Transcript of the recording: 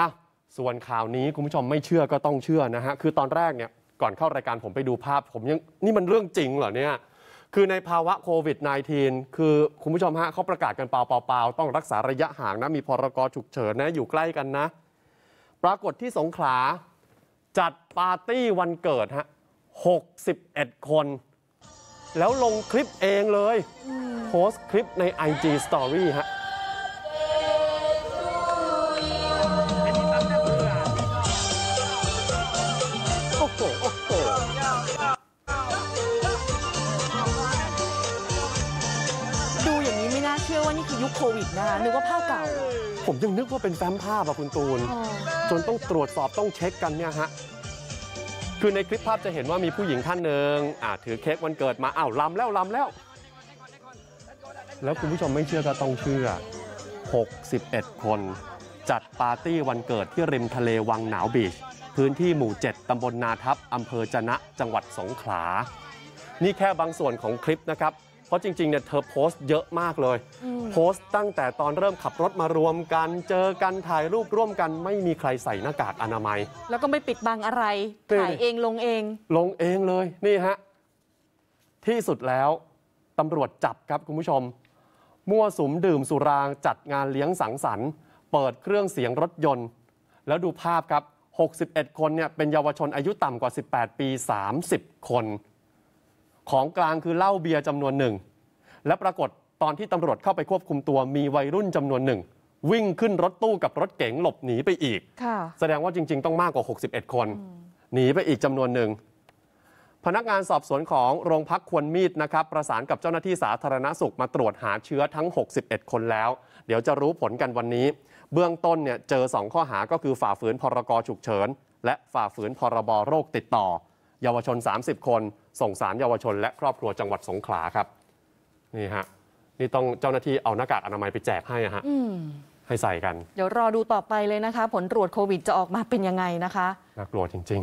อ่ะส่วนข่าวนี้คุณผู้ชมไม่เชื่อก็ต้องเชื่อนะฮะคือตอนแรกเนี่ยก่อนเข้ารายการผมไปดูภาพผมยังนี่มันเรื่องจริงเหรอเนี่ยคือในภาวะโควิด -19 คือคุณผู้ชมฮะเขาประกาศกันเปล่าๆต้องรักษาระยะห่างนะมีพรกฉุกเฉินนะอยู่ใกล้กันนะปรากฏที่สงขลาจัดปาร์ตี้วันเกิดฮะ61 คนแล้วลงคลิปเองเลยโพสต์คลิปใน IG Story ฮะโอ้โหโอ้โหดูอย่างนี้ไม่น่าเชื่อว่านี่คือยุคโควิดนะคะนึกว่าภาพเก่าผมยังนึกว่าเป็นแฟ้มภาพอะคุณตูนจนต้องตรวจสอบต้องเช็คกันเนี่ยฮะคือในคลิปภาพจะเห็นว่ามีผู้หญิงท่านหนึ่งถือเค้กวันเกิดมาอ้าวลำแล้วลำแล้วแล้วคุณผู้ชมไม่เชื่อก็ต้องเชื่อ61 คนจัดปาร์ตี้วันเกิดที่ริมทะเลวังหนาวบีชพื้นที่หมู่ 7 ตำบลนาทับอำเภอจะนะจังหวัดสงขลานี่แค่บางส่วนของคลิปนะครับเพราะจริงๆเนี่ยเธอโพสต์เยอะมากเลยโพสต์ตั้งแต่ตอนเริ่มขับรถมารวมกันเจอกันถ่ายรูปร่วมกันไม่มีใครใส่หน้ากากอนามัยแล้วก็ไม่ปิดบังอะไรถ่ายเองลงเองลงเองเลยนี่ฮะที่สุดแล้วตำรวจจับครับคุณผู้ชมมั่วสุมดื่มสุราจัดงานเลี้ยงสังสรรค์เปิดเครื่องเสียงรถยนต์แล้วดูภาพครับ61 คนเนี่ยเป็นเยาวชนอายุต่ำกว่า18ปี30 คนของกลางคือเหล้าเบียร์จำนวนหนึ่งและปรากฏตอนที่ตำรวจเข้าไปควบคุมตัวมีวัยรุ่นจำนวนหนึ่งวิ่งขึ้นรถตู้กับรถเก๋งหลบหนีไปอีกแสดงว่าจริงๆต้องมากกว่า61 คนหนีไปอีกจำนวนหนึ่งพนักงานสอบสวนของโรงพักควนมีดนะครับประสานกับเจ้าหน้าที่สาธารณสุขมาตรวจหาเชื้อทั้ง61 คนแล้วเดี๋ยวจะรู้ผลกันวันนี้เบื้องต้นเนี่ยเจอ2ข้อหาก็คือฝ่าฝืนพรกฉุกเฉินและฝ่าฝืนพรบโรคติดต่อเยาวชน30 คนส่งสารเยาวชนและครอบครัวจังหวัดสงขลาครับนี่ฮะนี่ต้องเจ้าหน้าที่เอาหน้ากากอนามัยไปแจกให้ฮะให้ใส่กันเดี๋ยวรอดูต่อไปเลยนะคะผลตรวจโควิดจะออกมาเป็นยังไงนะคะน่ากลัวจริงๆ